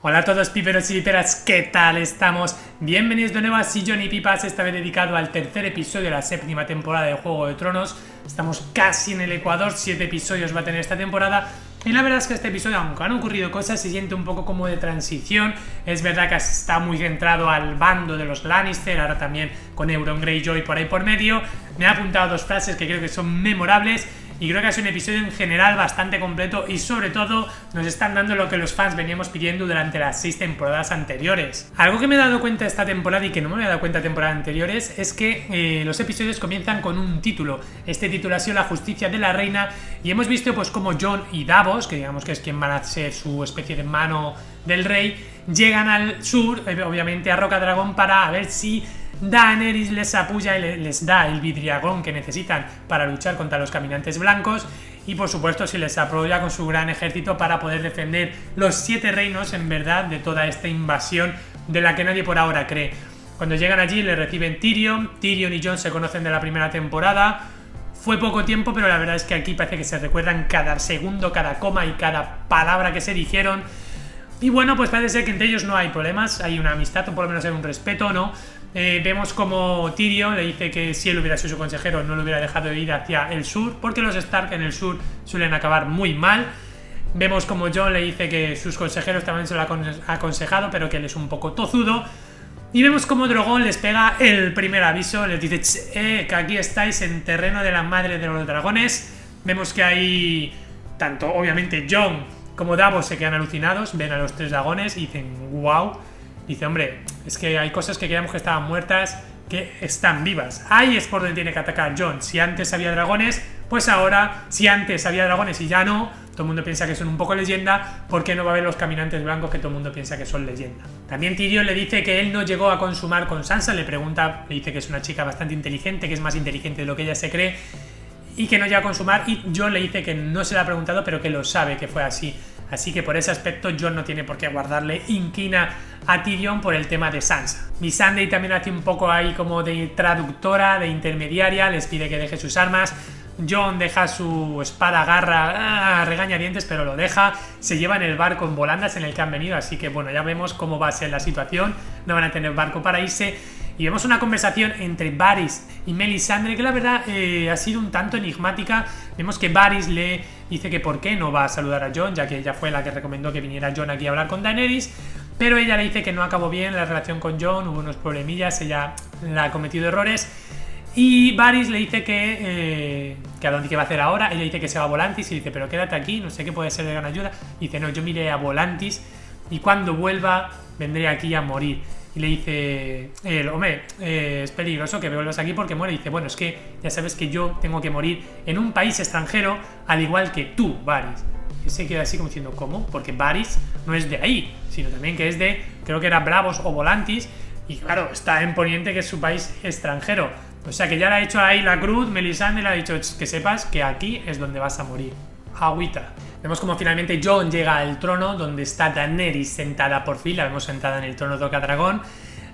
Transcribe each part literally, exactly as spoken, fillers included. Hola a todos piperos y piperas, ¿qué tal estamos? Bienvenidos de nuevo a Si Jon y Pipas, esta vez dedicado al tercer episodio de la séptima temporada de Juego de Tronos. Estamos casi en el Ecuador, siete episodios va a tener esta temporada. Y la verdad es que este episodio, aunque han ocurrido cosas, se siente un poco como de transición. Es verdad que está muy centrado al bando de los Lannister, ahora también con Euron Greyjoy por ahí por medio. Me he apuntado dos frases que creo que son memorables. Y creo que es un episodio en general bastante completo y sobre todo nos están dando lo que los fans veníamos pidiendo durante las seis temporadas anteriores. Algo que me he dado cuenta esta temporada y que no me había dado cuenta temporadas anteriores es que eh, los episodios comienzan con un título. Este título ha sido La Justicia de la Reina y hemos visto pues como Jon y Davos, que digamos que es quien van a ser su especie de hermano del rey, llegan al sur, obviamente a Roca Dragón, para a ver si Daenerys les apoya y les da el vidriagón que necesitan para luchar contra los Caminantes Blancos. Y por supuesto si les apoya con su gran ejército para poder defender los Siete Reinos, en verdad, de toda esta invasión de la que nadie por ahora cree. Cuando llegan allí les reciben Tyrion. Tyrion y Jon se conocen de la primera temporada. Fue poco tiempo, pero la verdad es que aquí parece que se recuerdan cada segundo, cada coma y cada palabra que se dijeron. Y bueno, pues parece ser que entre ellos no hay problemas, hay una amistad, o por lo menos hay un respeto, ¿no? Eh, vemos como Tyrion le dice que si él hubiera sido su consejero no lo hubiera dejado de ir hacia el sur, porque los Stark en el sur suelen acabar muy mal. Vemos como Jon le dice que sus consejeros también se lo han aconsejado, pero que él es un poco tozudo. Y vemos como Drogon les pega el primer aviso, les dice eh, que aquí estáis en terreno de la madre de los dragones. Vemos que hay tanto, obviamente, Jon como Davos se quedan alucinados, ven a los tres dragones y dicen wow. Dice, hombre, es que hay cosas que creíamos que estaban muertas que están vivas. Ahí es por donde tiene que atacar Jon. Si antes había dragones, pues ahora, si antes había dragones y ya no, todo el mundo piensa que son un poco leyenda, ¿por qué no va a haber los caminantes blancos que todo el mundo piensa que son leyenda? También Tyrion le dice que él no llegó a consumar con Sansa, le pregunta, le dice que es una chica bastante inteligente, que es más inteligente de lo que ella se cree, y que no llega a consumar, y Jon le dice que no se le ha preguntado, pero que lo sabe, que fue así. Así que por ese aspecto Jon no tiene por qué guardarle inquina a Tyrion por el tema de Sansa. Melisandre también hace un poco ahí como de traductora, de intermediaria, les pide que deje sus armas. Jon deja su espada, garra, ah, regaña dientes, pero lo deja. Se lleva en el barco en volandas en el que han venido, así que bueno, ya vemos cómo va a ser la situación. No van a tener barco para irse. Y vemos una conversación entre Varys y Melisandre que la verdad eh, ha sido un tanto enigmática. Vemos que Varys le dice que por qué no va a saludar a Jon, ya que ella fue la que recomendó que viniera Jon aquí a hablar con Daenerys. Pero ella le dice que no acabó bien la relación con Jon, hubo unos problemillas, ella la ha cometido errores. Y Varys le dice que, eh, que a dónde que va a hacer ahora. Ella dice que se va a Volantis y le dice, pero quédate aquí, no sé qué puede ser de gran ayuda. Y dice, no, yo miré a Volantis y cuando vuelva vendré aquí a morir. Y le dice, eh, hombre, eh, es peligroso que me vuelvas aquí porque muere. Y dice, bueno, es que ya sabes que yo tengo que morir en un país extranjero, al igual que tú, Varys. Y se queda así como diciendo, ¿cómo? Porque Varys no es de ahí, sino también que es de, creo que era Braavos o Volantis. Y claro, está en Poniente, que es su país extranjero. O sea que ya le ha hecho ahí la cruz, Melisandre le ha dicho que sepas que aquí es donde vas a morir. Agüita. Vemos como finalmente Jon llega al trono donde está Daenerys sentada por fin, la vemos sentada en el trono de Roca Dragón.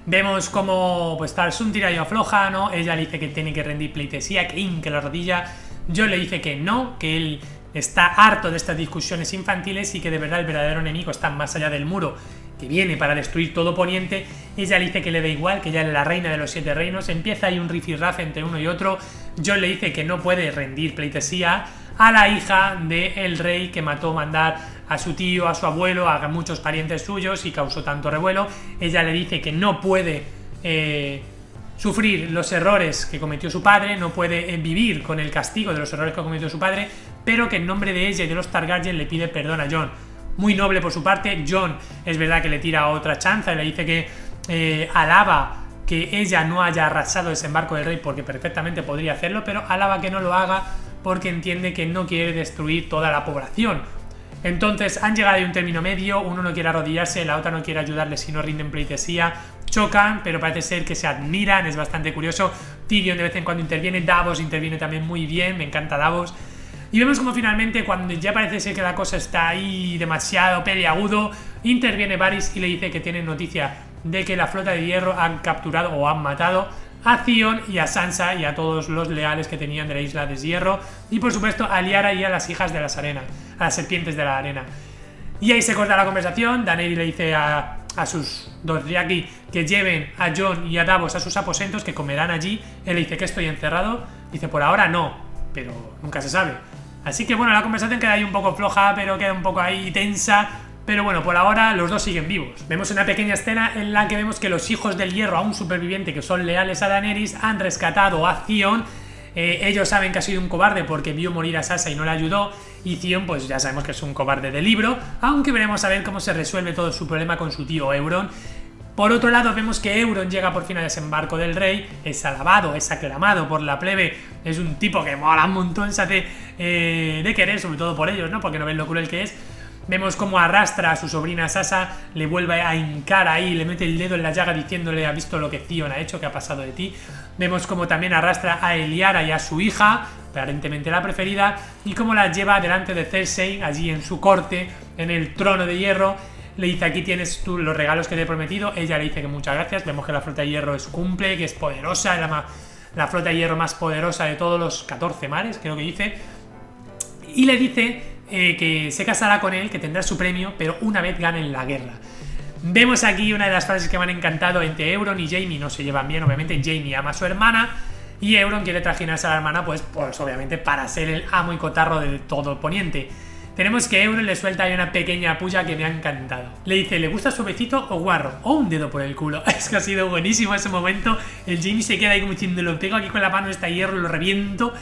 Vemos como pues tal, es un tira y afloja, ¿no? Ella le dice que tiene que rendir pleitesía, que hinque la rodilla. Jon le dice que no, que él está harto de estas discusiones infantiles y que de verdad el verdadero enemigo está más allá del muro, que viene para destruir todo Poniente. Ella le dice que le da igual, que ya es la reina de los siete reinos. Empieza ahí un rifirrafe entre uno y otro. Jon le dice que no puede rendir pleitesía a la hija del rey que mató mandar a su tío, a su abuelo, a muchos parientes suyos y causó tanto revuelo. Ella le dice que no puede eh, sufrir los errores que cometió su padre, no puede eh, vivir con el castigo de los errores que cometió su padre, pero que en nombre de ella y de los Targaryen le pide perdón a Jon. Muy noble por su parte. Jon es verdad que le tira otra chanza y le dice que eh, alaba que ella no haya arrasado ese barco del rey porque perfectamente podría hacerlo, pero alaba que no lo haga porque entiende que no quiere destruir toda la población. Entonces han llegado a un término medio, uno no quiere arrodillarse, la otra no quiere ayudarle si no rinden pleitesía, chocan, pero parece ser que se admiran, es bastante curioso. Tyrion de vez en cuando interviene, Davos interviene también muy bien, me encanta Davos. Y vemos como finalmente, cuando ya parece ser que la cosa está ahí demasiado peliagudo, interviene Varys y le dice que tiene noticia de que la flota de hierro han capturado o han matado a Theon y a Sansa y a todos los leales que tenían de la isla de Hierro, y por supuesto a Ellaria y a las hijas de las arenas, a las serpientes de la arena. Y ahí se corta la conversación. Daenerys le dice a, a sus Dothraki que lleven a Jon y a Davos a sus aposentos, que comerán allí. Él le dice que estoy encerrado. Dice, por ahora no, pero nunca se sabe. Así que bueno, la conversación queda ahí un poco floja, pero queda un poco ahí tensa. Pero bueno, por ahora los dos siguen vivos. Vemos una pequeña escena en la que vemos que los Hijos del Hierro, a un superviviente que son leales a Daenerys, han rescatado a Theon. Eh, ellos saben que ha sido un cobarde porque vio morir a Sansa y no la ayudó. Y Theon, pues ya sabemos que es un cobarde de libro, aunque veremos a ver cómo se resuelve todo su problema con su tío Euron. Por otro lado, vemos que Euron llega por fin al desembarco del rey, es alabado, es aclamado por la plebe, es un tipo que mola un montón, se hace eh, de querer, sobre todo por ellos, ¿no? Porque no ven lo cruel que es. Vemos cómo arrastra a su sobrina Sansa, le vuelve a hincar ahí, le mete el dedo en la llaga diciéndole, ha visto lo que Theon ha hecho, que ha pasado de ti. Vemos cómo también arrastra a Ellaria y a su hija, aparentemente la preferida, y cómo la lleva delante de Cersei, allí en su corte, en el trono de hierro. Le dice, aquí tienes tú los regalos que te he prometido. Ella le dice que muchas gracias. Vemos que la flota de hierro es cumple, que es poderosa, la, la flota de hierro más poderosa de todos los catorce mares, creo que dice. Y le dice... Eh, que se casará con él, que tendrá su premio, pero una vez ganen la guerra. Vemos aquí una de las frases que me han encantado. Entre Euron y Jaime no se llevan bien, obviamente. Jaime ama a su hermana y Euron quiere trajinarse a la hermana, pues, pues obviamente para ser el amo y cotarro de todo Poniente. Tenemos que Euron le suelta ahí una pequeña puya que me ha encantado. Le dice, ¿le gusta suavecito o guarro? O un dedo por el culo. Es que ha sido buenísimo ese momento. El Jaime se queda ahí como diciendo, lo pego aquí con la mano, este hierro, lo reviento.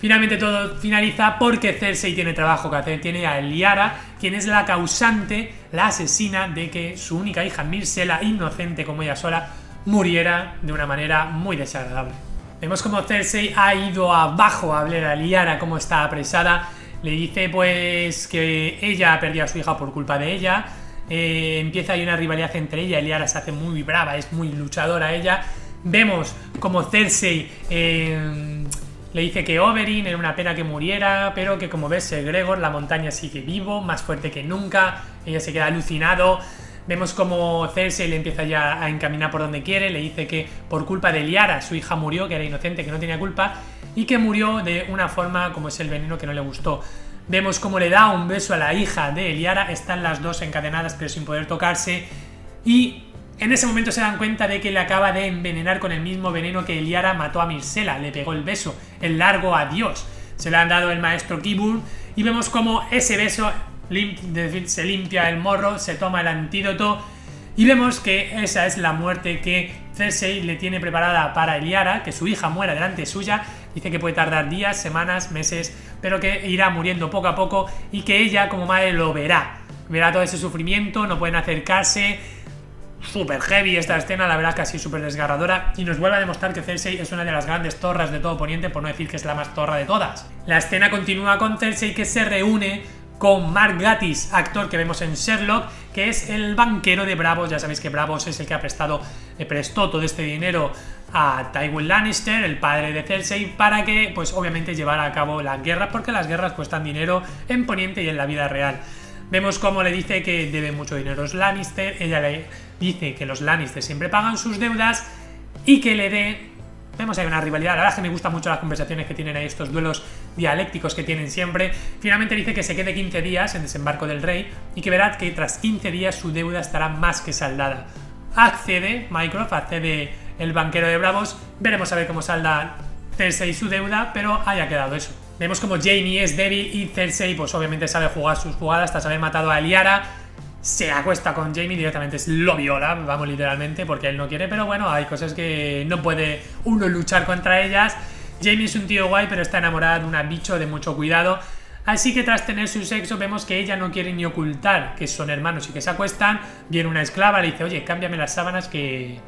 Finalmente todo finaliza porque Cersei tiene trabajo que hacer, tiene a Ellaria, quien es la causante, la asesina de que su única hija Myrcella, inocente como ella sola, muriera de una manera muy desagradable. Vemos como Cersei ha ido abajo a hablar a Ellaria, cómo está apresada, le dice pues que ella perdió a su hija por culpa de ella, eh, empieza ahí una rivalidad entre ella, Ellaria se hace muy brava, es muy luchadora ella, vemos como Cersei... Eh, le dice que Oberyn era una pena que muriera, pero que como ves el Gregor, la montaña sigue vivo, más fuerte que nunca. Ella se queda alucinado. Vemos como Cersei le empieza ya a encaminar por donde quiere. Le dice que por culpa de Ellaria su hija murió, que era inocente, que no tenía culpa, y que murió de una forma como es el veneno que no le gustó. Vemos como le da un beso a la hija de Ellaria. Están las dos encadenadas pero sin poder tocarse. Y... en ese momento se dan cuenta de que le acaba de envenenar con el mismo veneno que Ellaria mató a Myrcella, le pegó el beso, el largo adiós. Se le han dado el maestro Qyburn y vemos como ese beso lim se limpia el morro, se toma el antídoto y vemos que esa es la muerte que Cersei le tiene preparada para Ellaria, que su hija muera delante suya. Dice que puede tardar días, semanas, meses, pero que irá muriendo poco a poco y que ella como madre lo verá. Verá todo ese sufrimiento, no pueden acercarse... Súper heavy esta escena, la verdad casi súper desgarradora. Y nos vuelve a demostrar que Cersei es una de las grandes torras de todo Poniente, por no decir que es la más torra de todas. La escena continúa con Cersei que se reúne con Mark Gatiss, actor que vemos en Sherlock, que es el banquero de Braavos. Ya sabéis que Braavos es el que ha prestado, eh, prestó todo este dinero a Tywin Lannister, el padre de Cersei, para que pues obviamente llevara a cabo las guerras, porque las guerras cuestan dinero en Poniente y en la vida real. Vemos cómo le dice que debe mucho dinero a los Lannister, ella le dice que los Lannister siempre pagan sus deudas y que le dé... Vemos ahí una rivalidad, la verdad es que me gustan mucho las conversaciones que tienen ahí, estos duelos dialécticos que tienen siempre. Finalmente dice que se quede quince días en desembarco del rey y que verá que tras quince días su deuda estará más que saldada. Accede, Mycroft, accede el banquero de Braavos, veremos a ver cómo salda Cersei su deuda, pero haya quedado eso. Vemos como Jaime es débil y Cersei pues obviamente sabe jugar sus jugadas. Tras haber matado a Ellaria, se acuesta con Jaime directamente, lo viola, vamos, literalmente, porque él no quiere. Pero bueno, hay cosas que no puede uno luchar contra ellas. Jaime es un tío guay, pero está enamorada de una bicho de mucho cuidado. Así que tras tener su sexo vemos que ella no quiere ni ocultar que son hermanos y que se acuestan. Viene una esclava, le dice, oye, cámbiame las sábanas que,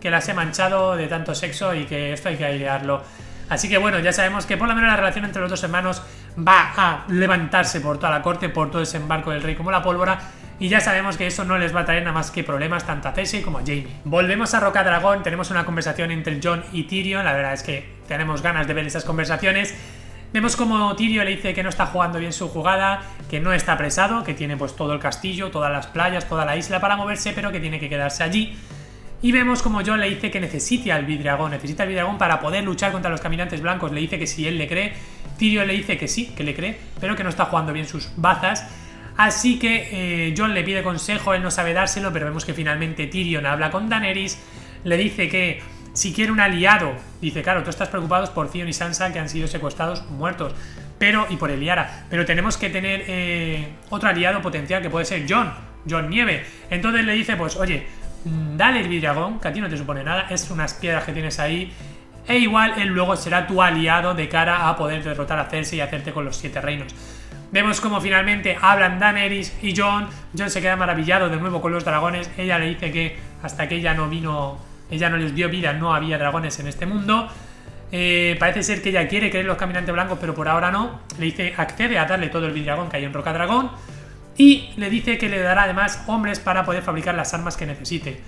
que las he manchado de tanto sexo y que esto hay que airearlo. Así que bueno, ya sabemos que por lo menos la relación entre los dos hermanos va a levantarse por toda la corte, por todo ese embarco del rey como la pólvora. Y ya sabemos que eso no les va a traer nada más que problemas tanto a Cersei como a Jaime. Volvemos a Roca Dragón, tenemos una conversación entre Jon y Tyrion. La verdad es que tenemos ganas de ver esas conversaciones. Vemos como Tyrion le dice que no está jugando bien su jugada, que no está apresado, que tiene pues todo el castillo, todas las playas, toda la isla para moverse, pero que tiene que quedarse allí. Y vemos como Jon le dice que necesita al Vidragón, necesita al Vidragón para poder luchar contra los Caminantes Blancos. Le dice que si él le cree, Tyrion le dice que sí, que le cree, pero que no está jugando bien sus bazas. Así que eh, Jon le pide consejo, él no sabe dárselo, pero vemos que finalmente Tyrion habla con Daenerys, le dice que si quiere un aliado, dice, claro, tú estás preocupado por Theon y Sansa, que han sido secuestrados, muertos, pero y por Ellaria, pero tenemos que tener eh, otro aliado potencial que puede ser Jon, Jon Nieve. Entonces le dice, pues oye, dale el vidragón, que a ti no te supone nada, es unas piedras que tienes ahí, e igual él luego será tu aliado de cara a poder derrotar a Cersei y hacerte con los Siete Reinos. Vemos como finalmente hablan Daenerys y Jon. Jon se queda maravillado de nuevo con los dragones. Ella le dice que hasta que ella no vino, ella no les dio vida, no había dragones en este mundo. Eh, parece ser que ella quiere creer los Caminantes Blancos, pero por ahora no. Le dice, accede a darle todo el vidragón que hay en Roca Dragón. Y le dice que le dará además hombres para poder fabricar las armas que necesite.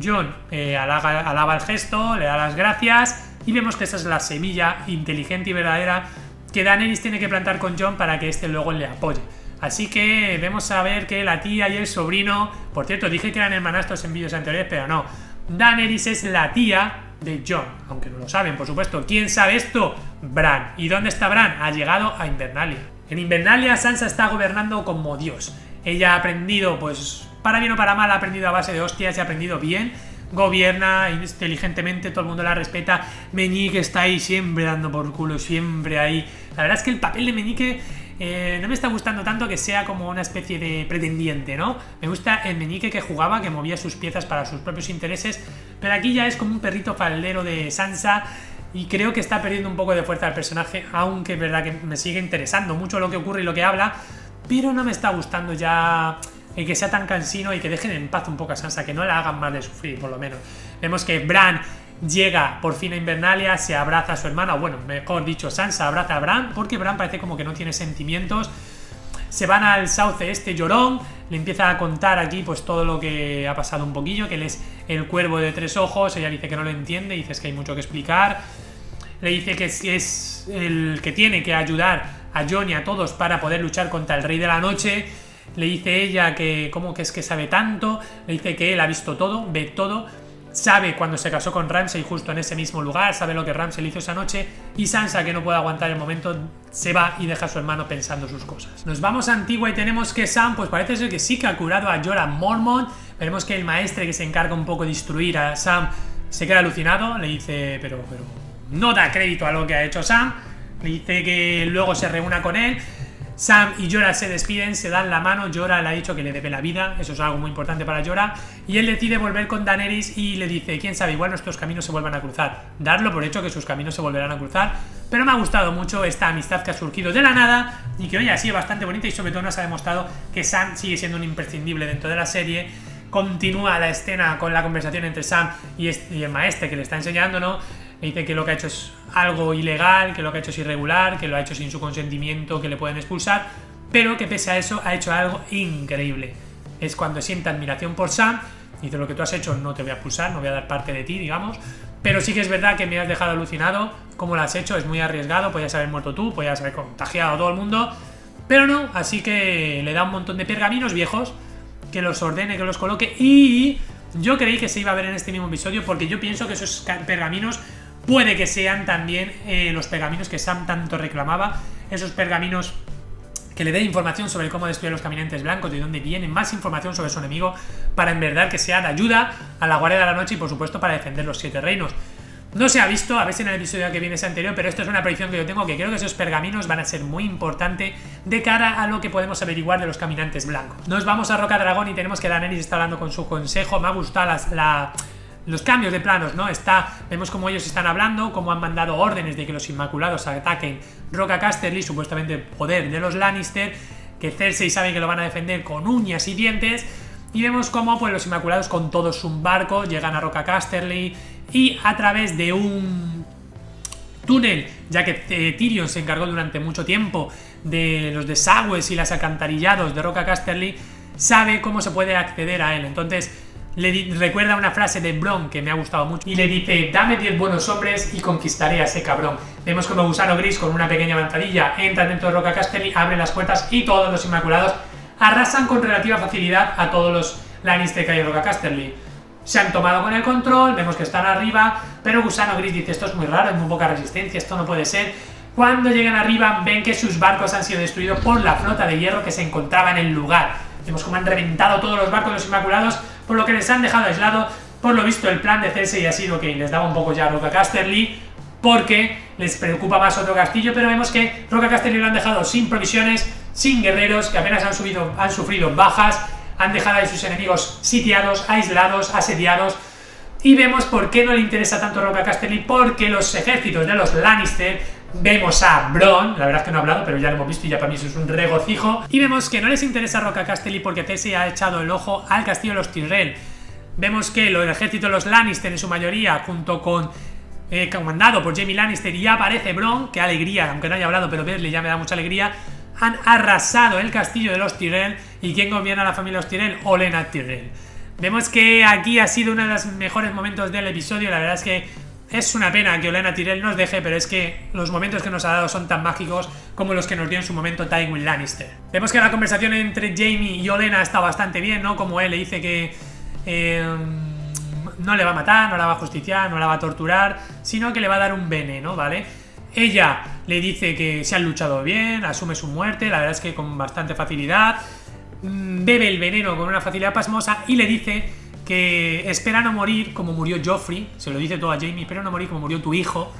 Jon eh, alaba, alaba el gesto, le da las gracias. Y vemos que esa es la semilla inteligente y verdadera que Daenerys tiene que plantar con Jon para que este luego le apoye. Así que vemos a ver que la tía y el sobrino... Por cierto, dije que eran hermanastros en vídeos anteriores, pero no. Daenerys es la tía de Jon, aunque no lo saben, por supuesto. ¿Quién sabe esto? Bran. ¿Y dónde está Bran? Ha llegado a Invernalia. En Invernalia Sansa está gobernando como Dios. Ella ha aprendido, pues, para bien o para mal, ha aprendido a base de hostias y ha aprendido bien. Gobierna inteligentemente, todo el mundo la respeta. Meñique está ahí siempre dando por culo, siempre ahí. La verdad es que el papel de Meñique eh, no me está gustando tanto que sea como una especie de pretendiente, ¿no? Me gusta el Meñique que jugaba, que movía sus piezas para sus propios intereses, pero aquí ya es como un perrito faldero de Sansa y creo que está perdiendo un poco de fuerza el personaje, aunque es verdad que me sigue interesando mucho lo que ocurre y lo que habla, pero no me está gustando ya... Y que sea tan cansino y que dejen en paz un poco a Sansa, que no la hagan más de sufrir, por lo menos. Vemos que Bran llega por fin a Invernalia, se abraza a su hermana, o bueno, mejor dicho, Sansa abraza a Bran, porque Bran parece como que no tiene sentimientos. Se van al sauce este llorón, le empieza a contar aquí pues todo lo que ha pasado un poquillo, que él es el cuervo de tres ojos, ella dice que no lo entiende, dice es que hay mucho que explicar. Le dice que es el que tiene que ayudar a Jon y a todos para poder luchar contra el Rey de la Noche. Le dice ella que cómo que es que sabe tanto, le dice que él ha visto todo, ve todo, sabe cuando se casó con Ramsay justo en ese mismo lugar, sabe lo que Ramsay le hizo esa noche y Sansa, que no puede aguantar el momento, se va y deja a su hermano pensando sus cosas. Nos vamos a Antigua y tenemos que Sam, pues parece ser que sí que ha curado a Jorah Mormont. Veremos que el maestre que se encarga un poco de instruir a Sam se queda alucinado, le dice pero, pero no da crédito a lo que ha hecho Sam, le dice que luego se reúna con él. Sam y Jorah se despiden, se dan la mano, Jorah le ha dicho que le debe la vida, eso es algo muy importante para Jorah, y él decide volver con Daenerys y le dice, quién sabe, igual nuestros caminos se vuelvan a cruzar, darlo por hecho que sus caminos se volverán a cruzar, pero me ha gustado mucho esta amistad que ha surgido de la nada y que hoy ha sido bastante bonita y sobre todo nos ha demostrado que Sam sigue siendo un imprescindible dentro de la serie. Continúa la escena con la conversación entre Sam y, este, y el maestre que le está enseñando, ¿no? Le dice que lo que ha hecho es algo ilegal, que lo que ha hecho es irregular, que lo ha hecho sin su consentimiento, que le pueden expulsar, pero que pese a eso ha hecho algo increíble. Es cuando siente admiración por Sam, dice lo que tú has hecho no te voy a expulsar, no voy a dar parte de ti, digamos, pero sí que es verdad que me has dejado alucinado, como lo has hecho, es muy arriesgado, podías haber muerto tú, podías haber contagiado a todo el mundo, pero no, así que le da un montón de pergaminos viejos, que los ordene, que los coloque, y yo creí que se iba a ver en este mismo episodio, porque yo pienso que esos pergaminos... Puede que sean también eh, los pergaminos que Sam tanto reclamaba, esos pergaminos que le den información sobre cómo destruir los Caminantes Blancos, de dónde vienen, más información sobre su enemigo, para en verdad que sea de ayuda a la Guardia de la Noche y por supuesto para defender los Siete Reinos. No se ha visto, a ver si en el episodio que viene es anterior, pero esto es una predicción que yo tengo, que creo que esos pergaminos van a ser muy importantes de cara a lo que podemos averiguar de los Caminantes Blancos. Nos vamos a Roca Dragón y tenemos que Daenerys está hablando con su consejo, me ha gustado la... la los cambios de planos, ¿no? Está, vemos cómo ellos están hablando, cómo han mandado órdenes de que los Inmaculados ataquen Roca Casterly, supuestamente el poder de los Lannister, que Cersei sabe que lo van a defender con uñas y dientes, y vemos cómo pues, los Inmaculados con todos un barco llegan a Roca Casterly y a través de un túnel, ya que eh, Tyrion se encargó durante mucho tiempo de los desagües y las alcantarillados de Roca Casterly, sabe cómo se puede acceder a él, entonces... Le recuerda una frase de Bronn que me ha gustado mucho y le dice, dame diez buenos hombres y conquistaré a ese cabrón. Vemos como Gusano Gris con una pequeña avanzadilla entra dentro de Roca Casterly, abre las puertas y todos los Inmaculados arrasan con relativa facilidad a todos los Lannister que hay en Roca Casterly. Se han tomado con el control, vemos que están arriba, pero Gusano Gris dice, esto es muy raro, hay muy poca resistencia, esto no puede ser. Cuando llegan arriba ven que sus barcos han sido destruidos por la flota de hierro que se encontraba en el lugar. Vemos cómo han reventado todos los barcos de los Inmaculados, por lo que les han dejado aislados. Por lo visto el plan de Cersei ha sido que les daba un poco ya a Roca Casterly, porque les preocupa más otro castillo, pero vemos que Roca Casterly lo han dejado sin provisiones, sin guerreros, que apenas han, subido, han sufrido bajas, han dejado a sus enemigos sitiados, aislados, asediados. Y vemos por qué no le interesa tanto Roca Casterly, porque los ejércitos de los Lannister... Vemos a Bronn, la verdad es que no ha hablado, pero ya lo hemos visto y ya para mí eso es un regocijo. Y vemos que no les interesa Roca Casterly porque Cersei ha echado el ojo al castillo de los Tyrell. Vemos que el ejército de los Lannister en su mayoría, junto con eh, comandado por Jaime Lannister, y aparece Bronn, qué alegría, aunque no haya hablado, pero verle ya me da mucha alegría, han arrasado el castillo de los Tyrell. ¿Y quién gobierna a la familia de los Tyrell? Olenna Tyrell. Vemos que aquí ha sido uno de los mejores momentos del episodio, la verdad es que... Es una pena que Olenna Tyrell nos deje, pero es que los momentos que nos ha dado son tan mágicos como los que nos dio en su momento Tywin Lannister. Vemos que la conversación entre Jaime y Olenna está bastante bien, ¿no? Como él le dice que eh, no le va a matar, no la va a justiciar, no la va a torturar, sino que le va a dar un veneno, ¿vale? Ella le dice que se han luchado bien, asume su muerte, la verdad es que con bastante facilidad, bebe el veneno con una facilidad pasmosa y le dice... que espera no morir como murió Joffrey, se lo dice todo a Jaime, espera no morir como murió tu hijo,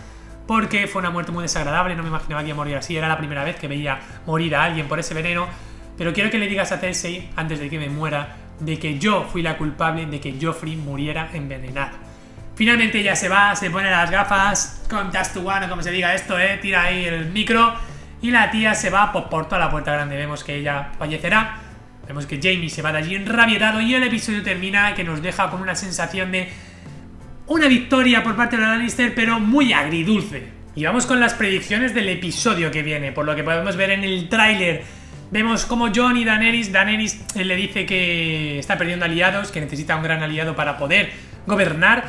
porque fue una muerte muy desagradable, no me imaginaba que iba a morir así, era la primera vez que veía morir a alguien por ese veneno, pero quiero que le digas a Cersei, antes de que me muera, de que yo fui la culpable de que Joffrey muriera envenenado. Finalmente ella se va, se pone las gafas, contas tu guano, como se diga esto, eh, tira ahí el micro, y la tía se va por, por toda la puerta grande, vemos que ella fallecerá. Vemos que Jaime se va de allí enrabietado y el episodio termina que nos deja con una sensación de una victoria por parte de Lannister, pero muy agridulce. Y vamos con las predicciones del episodio que viene, por lo que podemos ver en el tráiler. Vemos como Jon y Daenerys, Daenerys él le dice que está perdiendo aliados, que necesita un gran aliado para poder gobernar.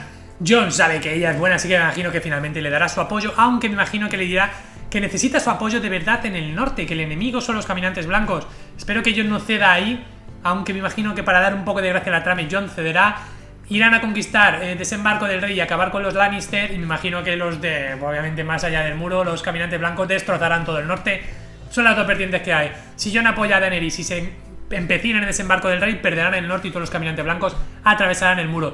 Jon sabe que ella es buena, así que me imagino que finalmente le dará su apoyo, aunque me imagino que le dirá... que necesita su apoyo de verdad en el norte, que el enemigo son los Caminantes Blancos. Espero que Jon no ceda ahí, aunque me imagino que para dar un poco de gracia a la trama Jon cederá. Irán a conquistar el desembarco del rey y acabar con los Lannister, y me imagino que los de, obviamente más allá del muro, los Caminantes Blancos destrozarán todo el norte. Son las dos vertientes que hay. Si Jon apoya a Daenerys y se empecina en el desembarco del rey, perderán el norte y todos los Caminantes Blancos atravesarán el muro.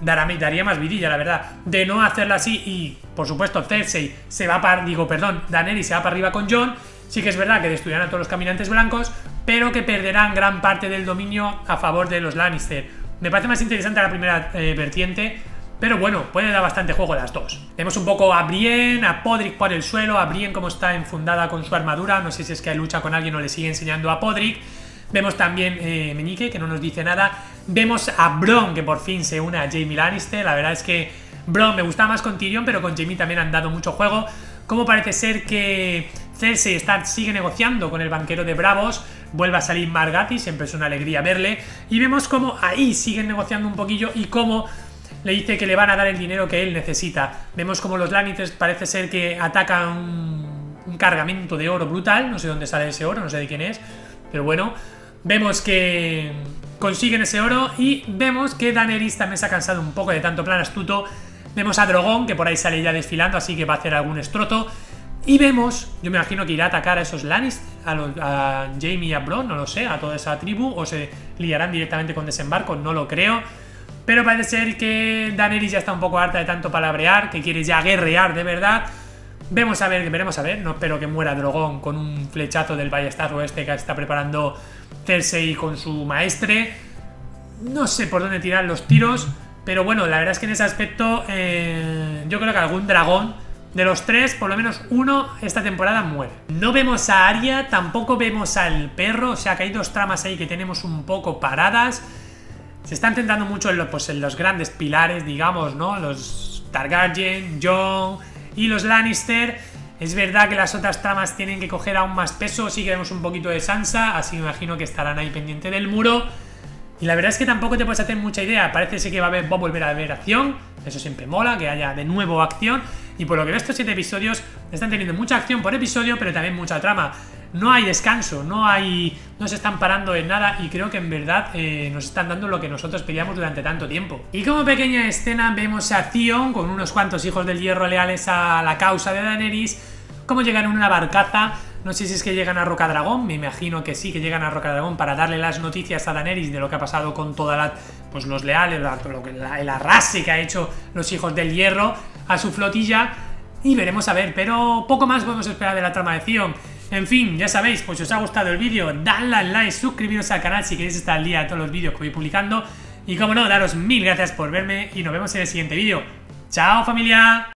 Daría más vidilla, la verdad. De no hacerla así y, por supuesto, Cersei se va para... Digo, perdón, Daenerys se va para arriba con Jon. Sí que es verdad que destruirán a todos los Caminantes Blancos, pero que perderán gran parte del dominio a favor de los Lannister. Me parece más interesante la primera eh, vertiente, pero bueno, puede dar bastante juego las dos. Vemos un poco a Brienne, a Podrick por el suelo, a Brienne como está enfundada con su armadura. No sé si es que lucha con alguien o le sigue enseñando a Podrick. Vemos también eh, Meñique, que no nos dice nada. Vemos a Bronn, que por fin se une a Jaime Lannister. La verdad es que Bronn me gustaba más con Tyrion, pero con Jaime también han dado mucho juego. Como parece ser que Cersei está, sigue negociando con el banquero de Braavos. Vuelve a salir Margatti, siempre es una alegría verle. Y vemos cómo ahí siguen negociando un poquillo y cómo le dice que le van a dar el dinero que él necesita. Vemos cómo los Lannister parece ser que atacan un, un cargamento de oro brutal. No sé dónde sale ese oro, no sé de quién es, pero bueno... Vemos que consiguen ese oro y vemos que Daenerys también se ha cansado un poco de tanto plan astuto. Vemos a Drogon, que por ahí sale ya desfilando, así que va a hacer algún estroto. Y vemos, yo me imagino que irá a atacar a esos Lannister, a, los, a Jaime y a Bronn, no lo sé, a toda esa tribu, o se liarán directamente con desembarco, no lo creo. Pero parece ser que Daenerys ya está un poco harta de tanto palabrear, que quiere ya guerrear de verdad. Vemos a ver, veremos a ver, no espero que muera Drogon con un flechazo del ballestazo este que está preparando Cersei con su maestre. No sé por dónde tirar los tiros, pero bueno, la verdad es que en ese aspecto eh, yo creo que algún dragón de los tres, por lo menos uno, esta temporada muere. No vemos a Arya, tampoco vemos al perro, o sea que hay dos tramas ahí que tenemos un poco paradas. Se están tentando mucho en, lo, pues, en los grandes pilares, digamos, ¿no? Los Targaryen, Jon... y los Lannister. Es verdad que las otras tramas tienen que coger aún más peso. Sí que vemos un poquito de Sansa, así me imagino que estarán ahí pendiente del muro. Y la verdad es que tampoco te puedes hacer mucha idea. Parece que va a, haber, va a volver a haber acción. Eso siempre mola, que haya de nuevo acción. Y por lo que veo estos siete episodios están teniendo mucha acción por episodio, pero también mucha trama. No hay descanso, no hay, no se están parando en nada. Y creo que en verdad eh, nos están dando lo que nosotros pedíamos durante tanto tiempo. Y como pequeña escena vemos a Theon con unos cuantos hijos del hierro leales a la causa de Daenerys. ¿Cómo llegan en una barcaza? No sé si es que llegan a Roca Dragón, me imagino que sí, que llegan a Roca Dragón para darle las noticias a Daenerys de lo que ha pasado con toda la, pues los leales, la, lo que, la, el arrase que ha hecho los Hijos del Hierro a su flotilla, y veremos a ver, pero poco más podemos esperar de la trama de Theon. En fin, ya sabéis, pues si os ha gustado el vídeo, dadle al like, suscribiros al canal si queréis estar al día de todos los vídeos que voy publicando, y como no, daros mil gracias por verme y nos vemos en el siguiente vídeo. ¡Chao, familia!